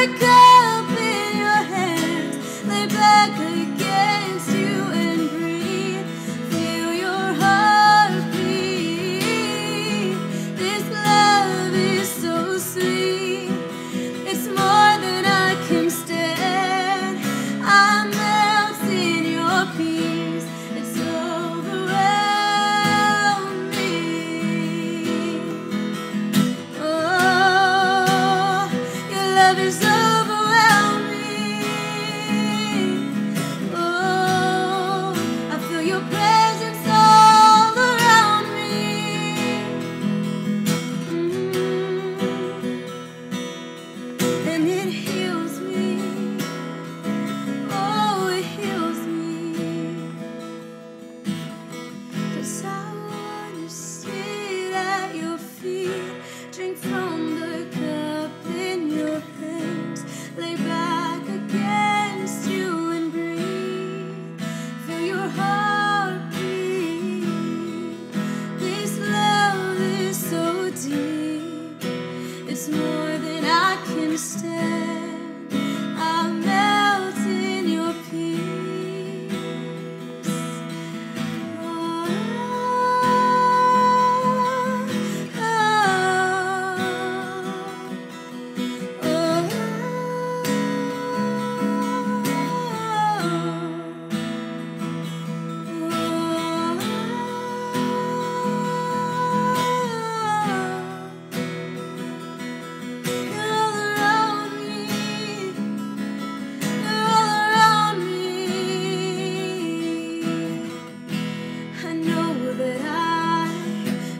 Look up in your hands, lay back against you and breathe. Feel your heartbeat. This love is so sweet, it's more than I can stand. I melt in your peace, it's overwhelming. Oh, your love is more than I can stand. I melt in your peace. Oh, oh, oh,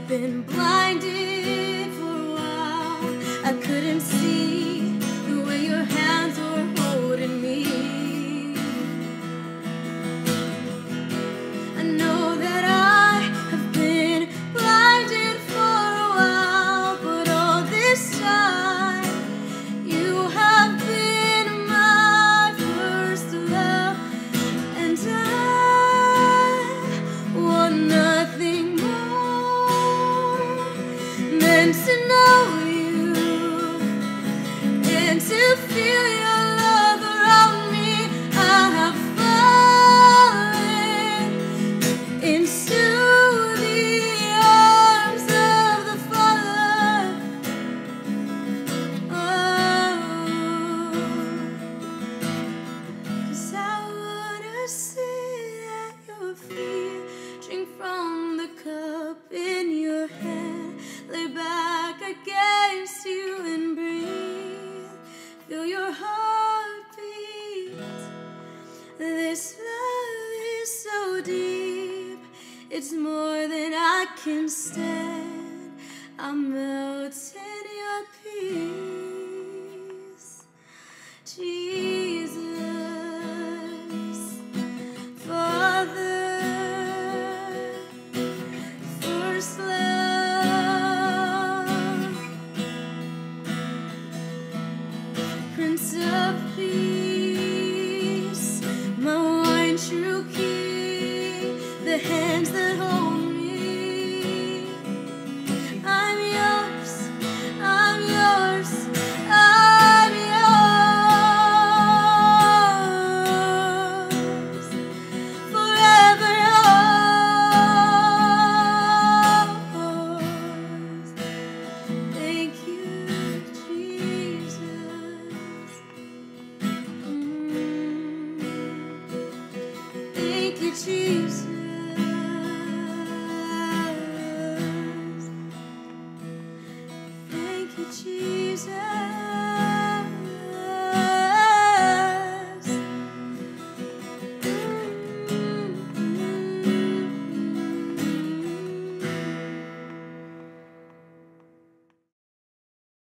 been blinded for a while. I couldn't see the way your hands were holding me. I know that I have been blinded for a while, but all this time you have been my first love, and I want nothing to know you and to feel your love around me. I have fallen into the arms of the Father. Oh, 'cause I wanna sit at your feet, drink from the cup in your hand, lay back against you and breathe. Feel your heartbeat. This love is so deep, it's more than I can stand. I melt in your peace, Jesus, Father, first love. Prince of Peace, my one true King, the hands that